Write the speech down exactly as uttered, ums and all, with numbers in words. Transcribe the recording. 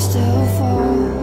still fall.